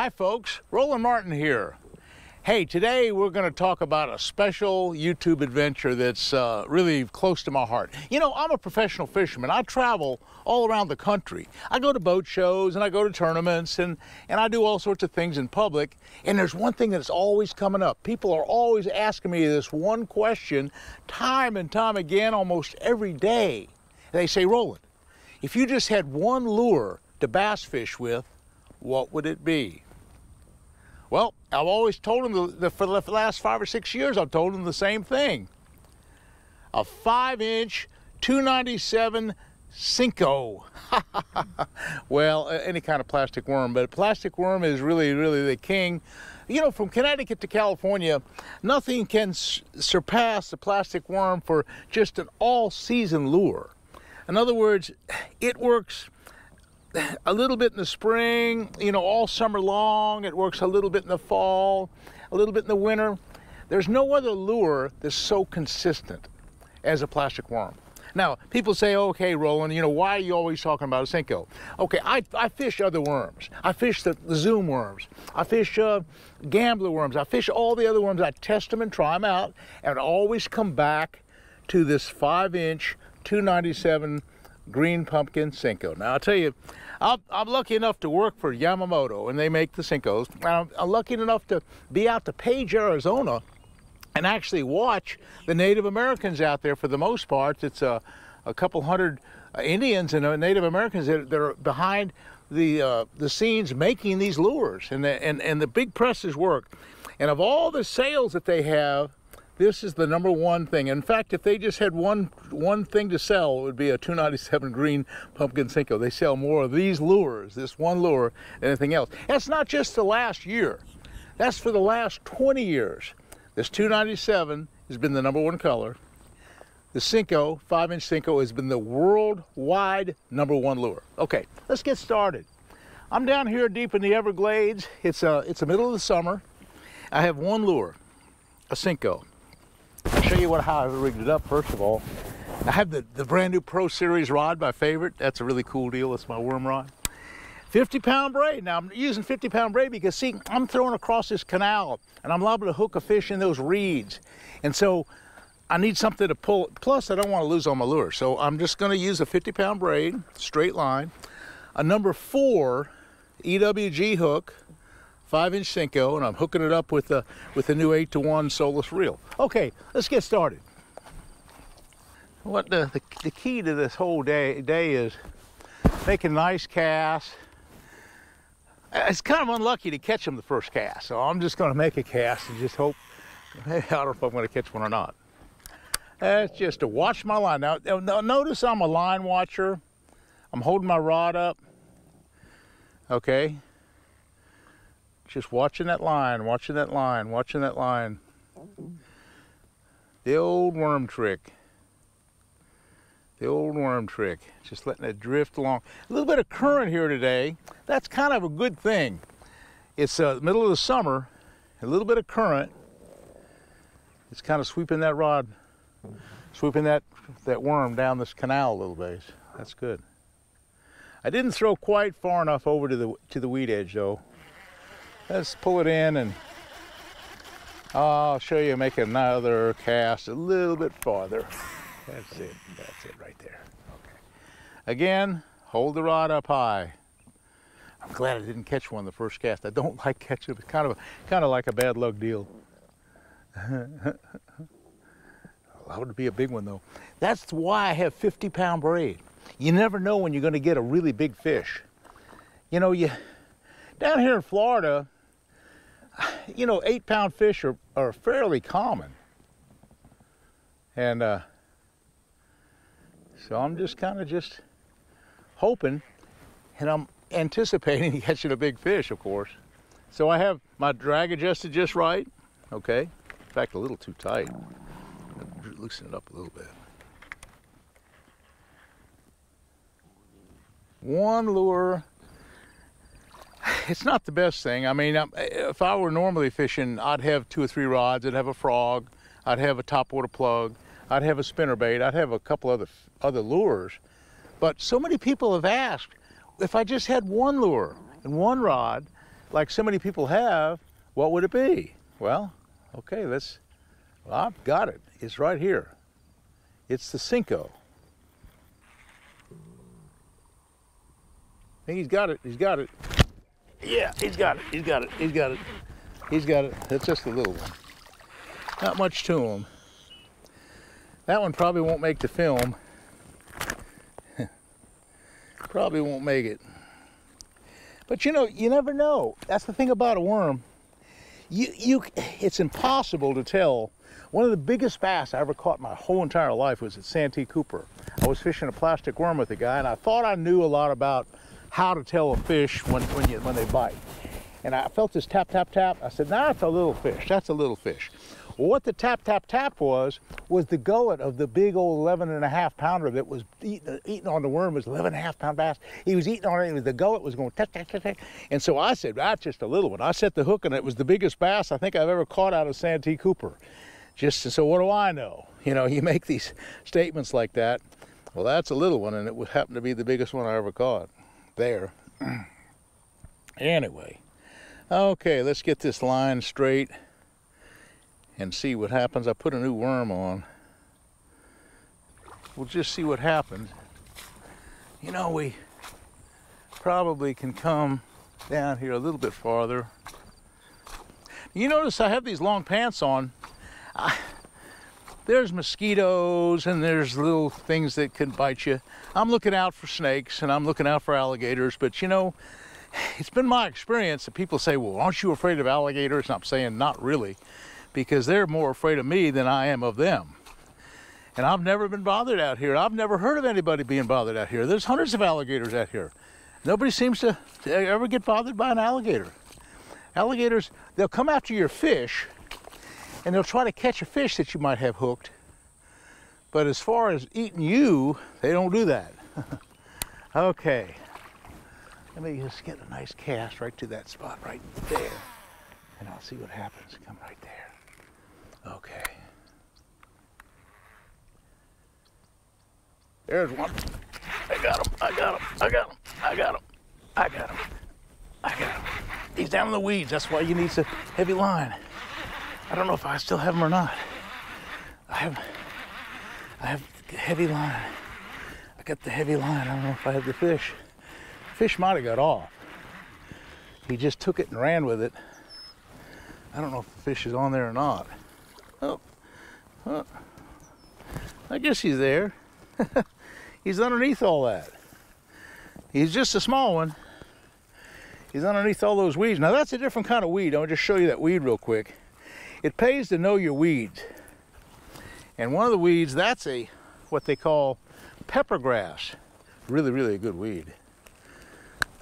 Hi folks, Roland Martin here. Hey, today we're going to talk about a special YouTube adventure that's really close to my heart. You know, I'm a professional fisherman. I travel all around the country. I go to boat shows and I go to tournaments and I do all sorts of things in public. And there's one thing that's always coming up. People are always asking me this one question time and time again, almost every day. They say, Roland, if you just had one lure to bass fish with, what would it be? Well, I've always told them, for the last 5 or 6 years, I've told them the same thing. A 5-inch 297 Cinco. Well, any kind of plastic worm, but a plastic worm is really, really the king. You know, from Connecticut to California, nothing can surpass the plastic worm for just an all-season lure. In other words, it works a little bit in the spring, you know, all summer long. It works a little bit in the fall, a little bit in the winter. There's no other lure that's so consistent as a plastic worm. Now, people say, okay, Roland, you know, why are you always talking about a Senko? Okay, I fish other worms. I fish the zoom worms. I fish gambler worms. I fish all the other worms. I test them and try them out, and I always come back to this 5-inch 297 green pumpkin Senko. Now, I'll tell you, I'm lucky enough to work for Yamamoto, and they make the Senkos. I'm lucky enough to be out to Page, Arizona, and actually watch the Native Americans out there. For the most part, it's a couple hundred Indians and Native Americans that are behind the scenes making these lures, and the big presses work. And of all the sales that they have, this is the number one thing. In fact, if they just had one thing to sell, it would be a 297 green pumpkin Senko. They sell more of these lures, this one lure, than anything else. That's not just the last year. That's for the last 20 years. This 297 has been the number one color. The Senko, 5-inch Senko, has been the worldwide number one lure. Okay, let's get started. I'm down here deep in the Everglades. It's the middle of the summer. I have one lure, a Senko. I'll show you how I rigged it up. First of all, I have the brand new Pro Series rod, my favorite. That's a really cool deal. That's my worm rod. 50-pound braid. Now, I'm using 50-pound braid because, see, I'm throwing across this canal, and I'm liable to hook a fish in those reeds. And so I need something to pull. Plus, I don't want to lose all my lure. So I'm just going to use a 50-pound braid, straight line, a number 4 EWG hook, 5-inch Senko, and I'm hooking it up with the new 8-to-1 Solus reel. Okay, let's get started. What the key to this whole day is make a nice cast. It's kind of unlucky to catch them the first cast, so I'm just going to make a cast and just hope. I don't know if I'm going to catch one or not. That's just to watch my line. Now, notice I'm a line watcher. I'm holding my rod up. Okay. Just watching that line, watching that line, watching that line. The old worm trick. The old worm trick. Just letting it drift along. A little bit of current here today. That's kind of a good thing. It's the middle of the summer, a little bit of current. It's kind of sweeping that rod, sweeping that worm down this canal a little ways. That's good. I didn't throw quite far enough over to the weed edge though. Let's pull it in, and I'll show you make another cast a little bit farther. That's it right there. Okay. Again, hold the rod up high. I'm glad I didn't catch one the first cast. I don't like catching. It's kind of like a bad luck deal. I would be a big one though. That's why I have 50-pound braid. You never know when you're going to get a really big fish. You know, you down here in Florida, you know, 8-pound fish are fairly common. And so I'm just kind of just hoping, and I'm anticipating catching a big fish, of course. So I have my drag adjusted just right, okay? In fact, a little too tight. Loosen it up a little bit. One lure. It's not the best thing. I mean, if I were normally fishing, I'd have 2 or 3 rods. I'd have a frog. I'd have a topwater plug. I'd have a spinnerbait. I'd have a couple other lures. But so many people have asked if I just had one lure and one rod, like so many people have, what would it be? Well, okay, I've got it. It's right here. It's the Cinco. I think he's got it. He's got it. Yeah, he's got it. He's got it. He's got it. He's got it. That's just a little one. Not much to him. That one probably won't make the film. Probably won't make it. But you know, you never know. That's the thing about a worm. It's impossible to tell. One of the biggest bass I ever caught my whole entire life was at Santee Cooper. I was fishing a plastic worm with a guy, and I thought I knew a lot about how to tell a fish when they bite. And I felt this tap, tap, tap. I said, nah, that's a little fish. That's a little fish. Well, what the tap, tap, tap was the gullet of the big old 11½-pounder that was eating on the worm. It was 11½-pound bass. He was eating on it. The gullet was going, tack, tack, tack, tack. And so I said, that's just a little one. I set the hook, and it was the biggest bass I think I've ever caught out of Santee Cooper. So what do I know? You know, you make these statements like that. Well, that's a little one, and it happened to be the biggest one I ever caught there. Anyway. Okay, let's get this line straight and see what happens. I put a new worm on. We'll just see what happens. You know, we probably can come down here a little bit farther. You notice I have these long pants on. There's mosquitoes and there's little things that can bite you. I'm looking out for snakes and I'm looking out for alligators, but you know, it's been my experience that people say, well, aren't you afraid of alligators? And I'm saying, not really, because they're more afraid of me than I am of them. And I've never been bothered out here. I've never heard of anybody being bothered out here. There's hundreds of alligators out here. Nobody seems to ever get bothered by an alligator. Alligators, they'll come after your fish, and they'll try to catch a fish that you might have hooked. But as far as eating you, they don't do that. Okay. Let me just get a nice cast right to that spot right there, and I'll see what happens. Come right there. Okay. There's one. I got him. I got him. I got him. I got him. I got him. I got him. He's down in the weeds. That's why you need a heavy line. I don't know if I still have him or not. I have the heavy line. I got the heavy line. I don't know if I have the fish. Fish might have got off. He just took it and ran with it. I don't know if the fish is on there or not. Oh. I guess he's there. He's underneath all that. He's just a small one. He's underneath all those weeds. Now that's a different kind of weed. I'll just show you that weed real quick. It pays to know your weeds. And one of the weeds, that's what they call peppergrass. Really, really a good weed.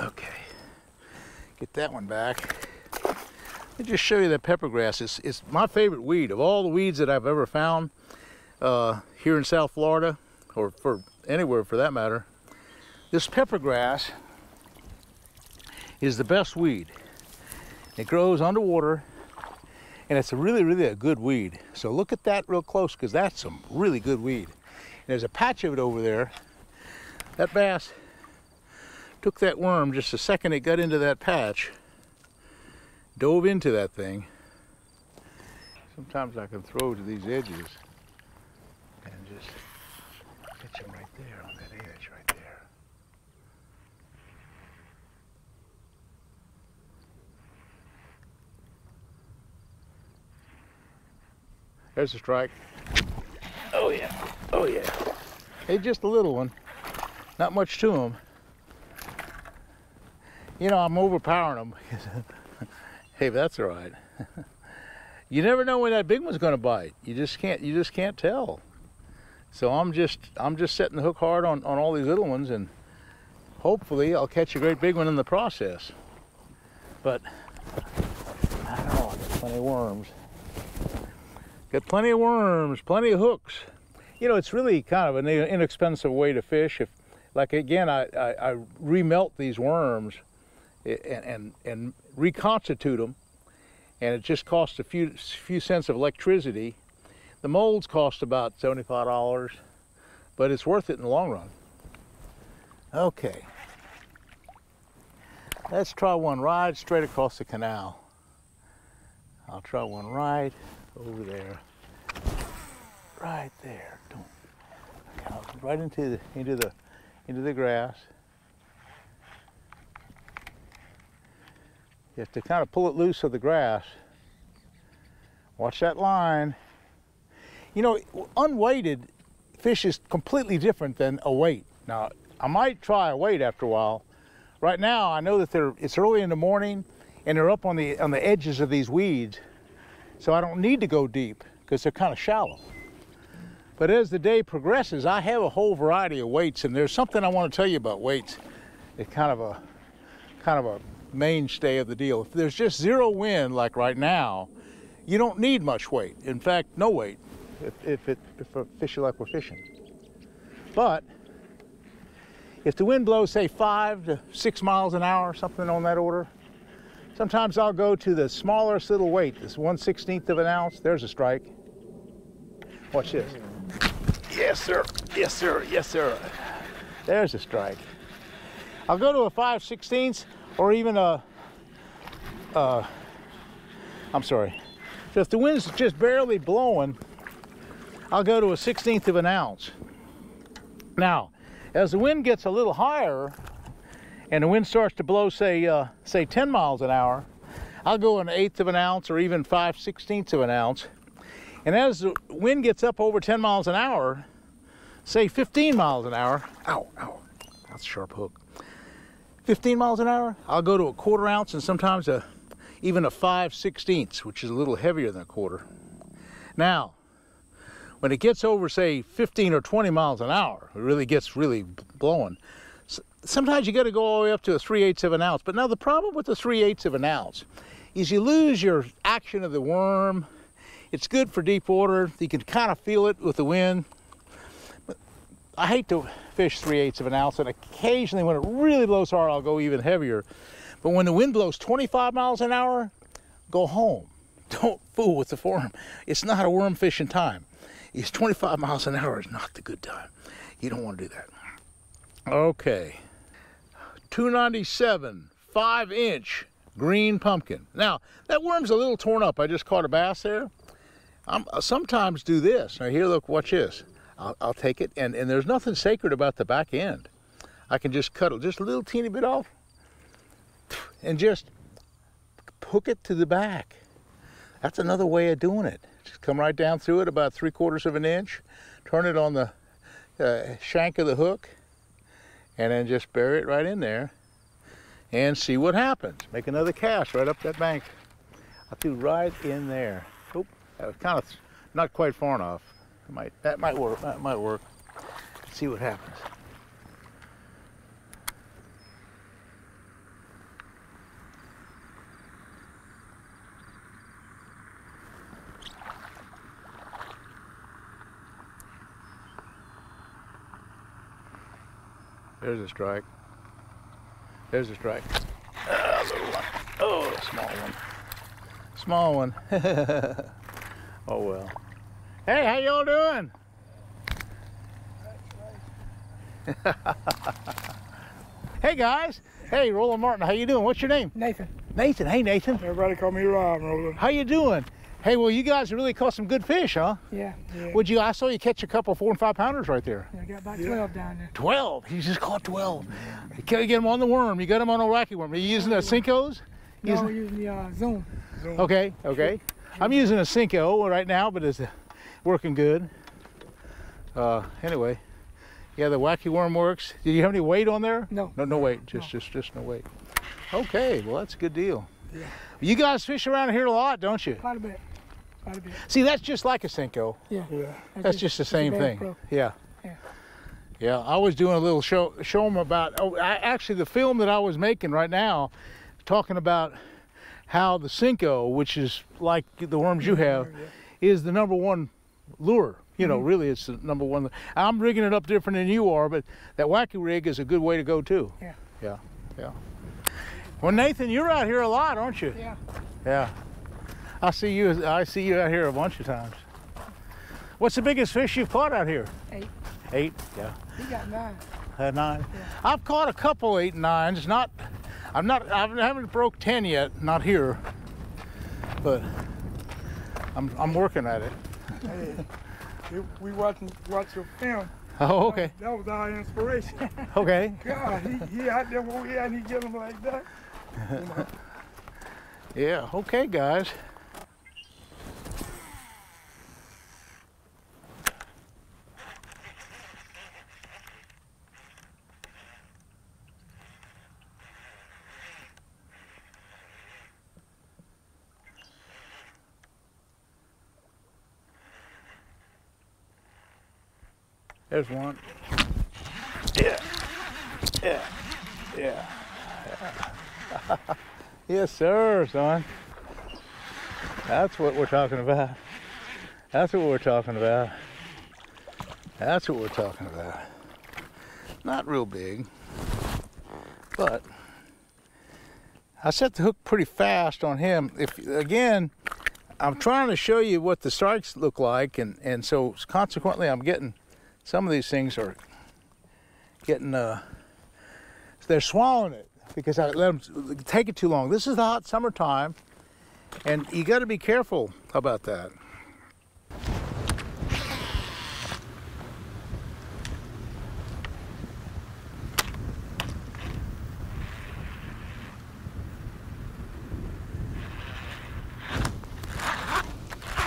Okay, get that one back. Let me just show you that peppergrass. It's my favorite weed. Of all the weeds that I've ever found here in South Florida, or for anywhere for that matter, this peppergrass is the best weed. It grows underwater, and it's really, really a good weed. So look at that real close, because that's some really good weed. And there's a patch of it over there. That bass took that worm just the second it got into that patch, dove into that thing. Sometimes I can throw to these edges and just catch him right there on that edge right there. There's a strike. Oh yeah, oh yeah. Hey, just a little one, not much to him. You know, I'm overpowering them. Hey, but that's all right. You never know when that big one's going to bite. You just can't tell. So I'm just setting the hook hard on all these little ones, and hopefully I'll catch a great big one in the process. But I don't know. I got plenty of worms. Got plenty of worms, plenty of hooks. You know, it's really kind of an inexpensive way to fish. If, like again, I remelt these worms and reconstitute them, and it just costs a few cents of electricity. The molds cost about $75, but it's worth it in the long run. Okay, Let's try one ride straight across the canal. I'll try one right over there. Right there. Right into the grass. You have to kind of pull it loose of the grass. Watch that line. You know, unweighted fish is completely different than a weight. Now, I might try a weight after a while. Right now, I know that it's early in the morning and they're up on the edges of these weeds. So I don't need to go deep because they're kind of shallow. But as the day progresses, I have a whole variety of weights, and there's something I want to tell you about weights. It's kind of a mainstay of the deal. If there's just zero wind, like right now, you don't need much weight. In fact, no weight if a fish like we're fishing. But if the wind blows, say, 5 to 6 miles an hour, something on that order, sometimes I'll go to the smallest little weight, this 1/16 of an ounce. There's a strike. Watch this. Yes, sir. Yes, sir. Yes, sir. There's a strike. I'll go to a 5/16 or even I'm sorry. So if the wind's just barely blowing, I'll go to a 1/16 of an ounce. Now, as the wind gets a little higher and the wind starts to blow, say 10 miles an hour, I'll go an 1/8 of an ounce or even 5/16 of an ounce. And as the wind gets up over 10 miles an hour, say 15 miles an hour, ow, ow, that's a sharp hook. 15 miles an hour, I'll go to a 1/4 ounce and sometimes even a 5/16, which is a little heavier than a 1/4. Now, when it gets over, say, 15 or 20 miles an hour, it really gets really blowing. Sometimes you got to go all the way up to a 3/8 of an ounce. But now the problem with the 3/8 of an ounce is you lose your action of the worm. It's good for deep water. You can kind of feel it with the wind. But I hate to fish 3/8 of an ounce, and occasionally when it really blows hard, I'll go even heavier. But when the wind blows 25 miles an hour, go home. Don't fool with the worm. It's not a worm fishing time. It's 25 miles an hour is not the good time. You don't want to do that. Okay. 297, 5-inch green pumpkin. Now, that worm's a little torn up. I just caught a bass there. I sometimes do this. Now here, look, watch this. I'll take it, and there's nothing sacred about the back end. I can just cut it just a little teeny bit off and just hook it to the back. That's another way of doing it. Just come right down through it about 3/4 of an inch, turn it on the shank of the hook, and then just bury it right in there and see what happens. Make another cast right up that bank. I threw right in there. Kind of not quite far enough. That might work. That might work. Let's see what happens. There's a strike. There's a strike. A little one. Oh, a small one. Small one. Oh well. Hey, how y'all doing? Hey guys. Hey, Roland Martin, how you doing? What's your name? Nathan. Nathan. Hey, Nathan. Everybody call me Rob, Roland. How you doing? Hey, well, you guys really caught some good fish, huh? Yeah. I saw you catch a couple 4- and 5-pounders right there. Yeah, I got about 12 down there. 12? You just caught 12. You got to get them on the worm. You got them on a wacky worm. Are you using the Cinco's? No, we're using the Zoom. Okay, okay. I'm using a Senko right now, but it's working good. Anyway, yeah, the wacky worm works. Did you have any weight on there? No. No weight. Just no weight. Okay, well, that's a good deal. Yeah. You guys fish around here a lot, don't you? Quite a bit. Quite a bit. See, that's just like a Senko. Yeah. Yeah. That's just the same thing. Yeah. Yeah. Yeah. I was doing a little show them about. Oh, actually, the film that I was making right now, talking about how the Senko, which is like the worms you have, is the #1 lure. You know, really, it's the #1. I'm rigging it up different than you are, but that wacky rig is a good way to go, too. Yeah. Yeah, yeah. Well, Nathan, you're out here a lot, aren't you? Yeah. Yeah. I see you out here a bunch of times. What's the biggest fish you've caught out here? 8. 8, yeah. You got 9. 9? Yeah. I've caught a couple 8 and 9s, not... I haven't broke 10 yet, not here, but I'm working at it. Hey, we watch your film. Oh, okay. That was our inspiration. Okay. God, he out there over here and he get him like that. You know. Yeah, okay, guys. There's one. Yeah. Yeah. Yeah. Yes, sir, son. That's what we're talking about. That's what we're talking about. That's what we're talking about. Not real big, but I set the hook pretty fast on him. If again, I'm trying to show you what the strikes look like, and so consequently, I'm getting. Some of these things are getting, they're swallowing it because I let them take it too long. This is the hot summertime, and you got to be careful about that.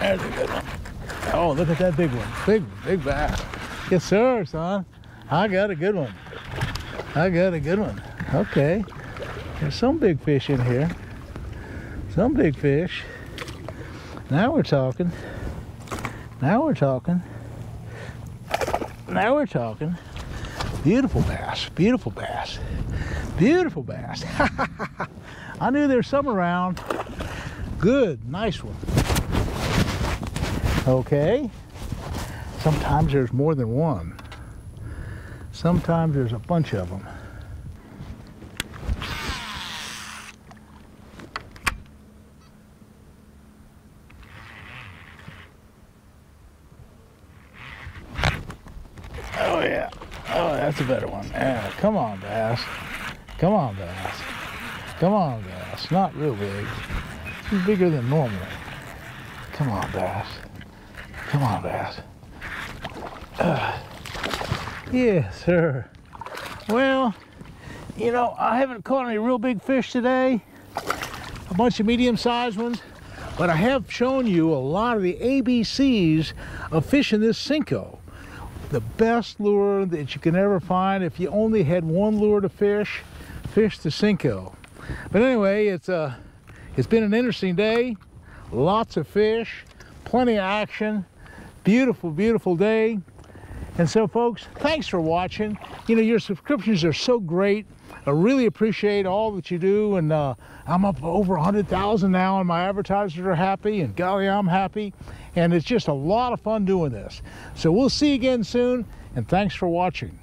There's a good one. Oh, look at that big one. Big bass. Yes, sir, son. I got a good one. I got a good one. Okay. There's some big fish in here. Some big fish. Now we're talking. Now we're talking. Now we're talking. Beautiful bass. Beautiful bass. Beautiful bass. I knew there's some around. Good. Nice one. Okay. Sometimes there's more than one. Sometimes there's a bunch of them. Oh yeah. Oh, that's a better one. Yeah, come on, bass. Come on, bass. Come on, bass. Not real big. It's bigger than normal. Come on, bass. Come on, bass. Yeah, sir. Well, you know, I haven't caught any real big fish today, a bunch of medium-sized ones, but I have shown you a lot of the ABCs of fishing this Senko. The best lure that you can ever find if you only had one lure to fish the Senko. But anyway, it's been an interesting day, lots of fish, plenty of action, beautiful, beautiful day. And so folks, thanks for watching. You know, your subscriptions are so great. I really appreciate all that you do. And I'm up over 100,000 now, and my advertisers are happy, and golly, I'm happy. And it's just a lot of fun doing this. So we'll see you again soon, and thanks for watching.